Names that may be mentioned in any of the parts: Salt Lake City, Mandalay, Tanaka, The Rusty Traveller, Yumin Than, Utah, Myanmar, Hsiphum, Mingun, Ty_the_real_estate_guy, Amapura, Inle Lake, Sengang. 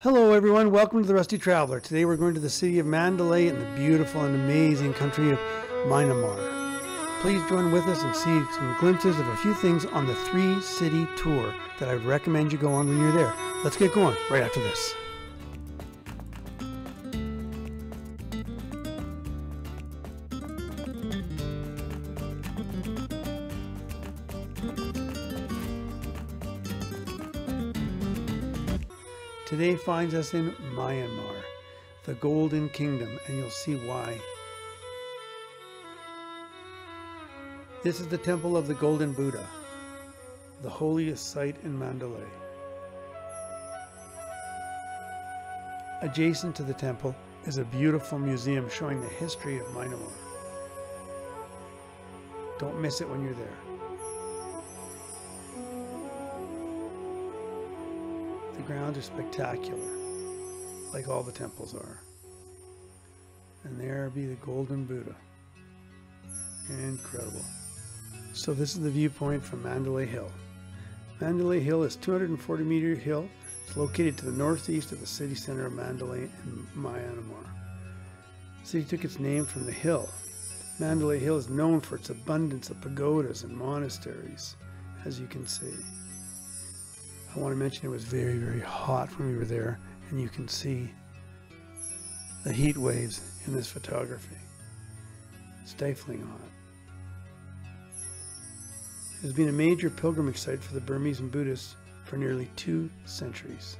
Hello everyone, welcome to the Rusty Traveler. Today we're going to the city of Mandalay in the beautiful and amazing country of Myanmar. Please join with us and see some glimpses of a few things on the 3-city tour that I would recommend you go on when you're there. Let's get going right after this. Today finds us in Myanmar, the Golden Kingdom, and you'll see why. This is the Temple of the Golden Buddha, the holiest site in Mandalay. Adjacent to the temple is a beautiful museum showing the history of Myanmar. Don't miss it when you're there. The grounds are spectacular, like all the temples are. And there be the Golden Buddha. Incredible. So this is the viewpoint from Mandalay Hill. Mandalay Hill is a 240-meter hill. It's located to the northeast of the city center of Mandalay in Myanmar. The city took its name from the hill. Mandalay Hill is known for its abundance of pagodas and monasteries, as you can see. I want to mention it was very, very hot when we were there, and you can see the heat waves in this photography. Stifling hot. It has been a major pilgrimage site for the Burmese and Buddhists for nearly 2 centuries.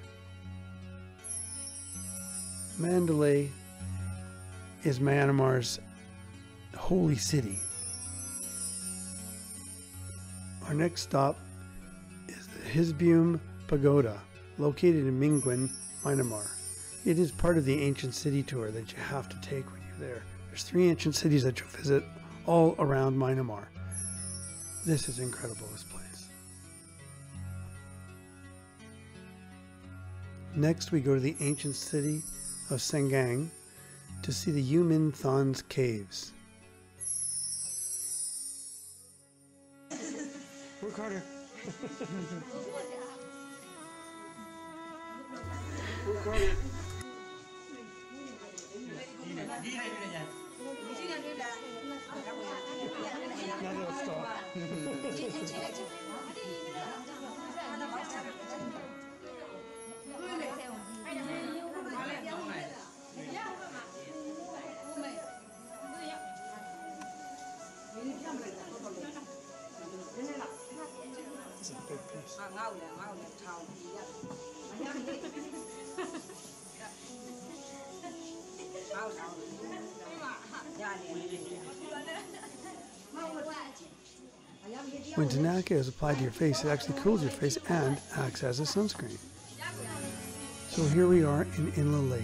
Mandalay is Myanmar's holy city. Our next stop is the Hsiphum Pagoda, located in Mingun, Myanmar. It is part of the ancient city tour that you have to take when you're there. There's 3 ancient cities that you'll visit all around Myanmar. This is incredible, this place. Next we go to the ancient city of Sengang to see the Yumin Than's caves. Work harder. Work harder. It's a big piece. When Tanaka is applied to your face, it actually cools your face and acts as a sunscreen. So here we are in Inle Lake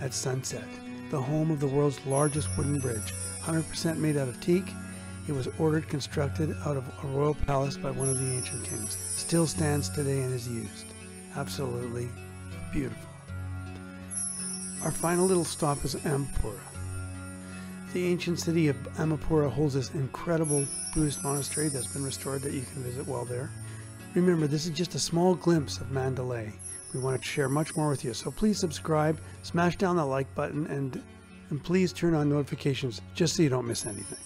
at sunset, the home of the world's largest wooden bridge, 100% made out of teak. It was constructed out of a royal palace by one of the ancient kings. Still stands today and is used. Absolutely beautiful. Our final little stop is Amapura. The ancient city of Amapura holds this incredible Buddhist monastery that's been restored that you can visit while there. Remember, this is just a small glimpse of Mandalay. We want to share much more with you, so please subscribe, smash down the like button, and please turn on notifications just so you don't miss anything.